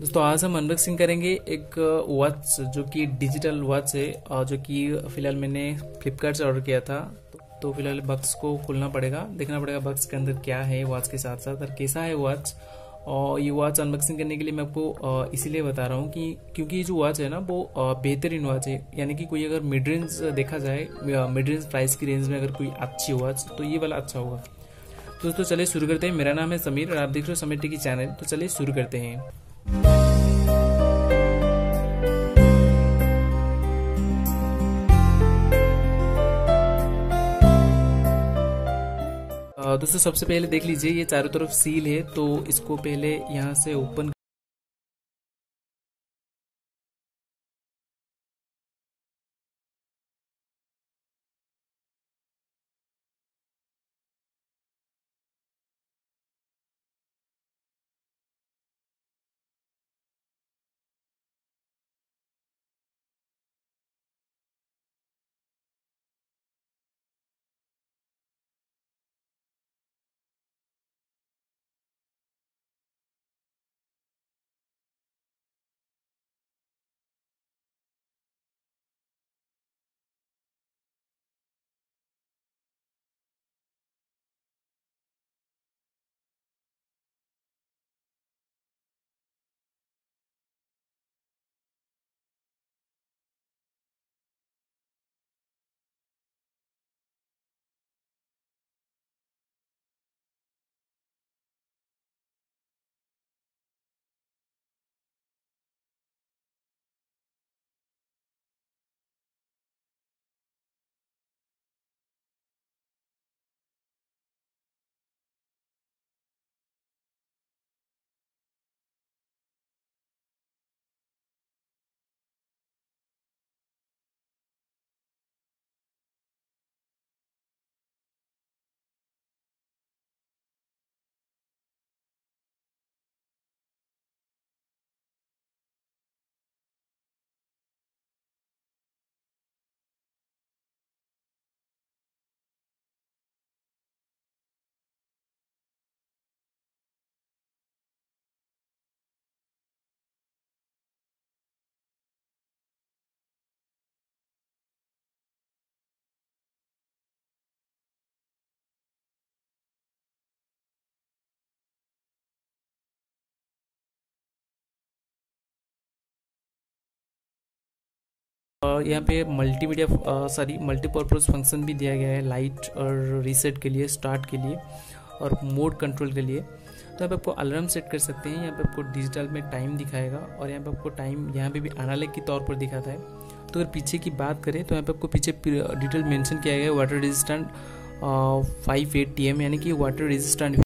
दोस्तों आज हम अनबॉक्सिंग करेंगे एक वॉच जो कि डिजिटल वॉच है और जो कि फिलहाल मैंने फ्लिपकार्ट से ऑर्डर किया था। तो फिलहाल बॉक्स को खोलना पड़ेगा, देखना पड़ेगा बॉक्स के अंदर क्या है वॉच के साथ साथ और कैसा है वॉच। और ये वॉच अनबॉक्सिंग करने के लिए मैं आपको इसीलिए बता रहा हूँ कि क्योंकि ये जो वॉच है ना वो बेहतरीन वॉच है, यानी कि कोई अगर मिड रेंज देखा जाए, मिड रेंज प्राइस की रेंज में अगर कोई अच्छी वॉच तो ये वाला अच्छा होगा। दोस्तों चलिए शुरू करते हैं। मेरा नाम है समीर और आप देख रहे हो समीर टेकी चैनल। तो चलिए शुरू करते हैं। दोस्तों सबसे पहले देख लीजिए ये चारों तरफ सील है, तो इसको पहले यहाँ से ओपन और यहाँ पे मल्टीमीडिया सॉरी मल्टीपर्पज़ फंक्शन भी दिया गया है, लाइट और रीसेट के लिए, स्टार्ट के लिए और मोड कंट्रोल के लिए। तो यहाँ पे आपको अलार्म सेट कर सकते हैं, यहाँ पे आपको डिजिटल में टाइम दिखाएगा और यहाँ पे आपको टाइम यहाँ पे भी एनालॉग के तौर पर दिखाता है। तो अगर पीछे की बात करें तो यहाँ पे आपको पीछे डिटेल मेंशन किया गया है, वाटर रेजिस्टेंट 5 यानी कि वाटर रेजिस्टेंट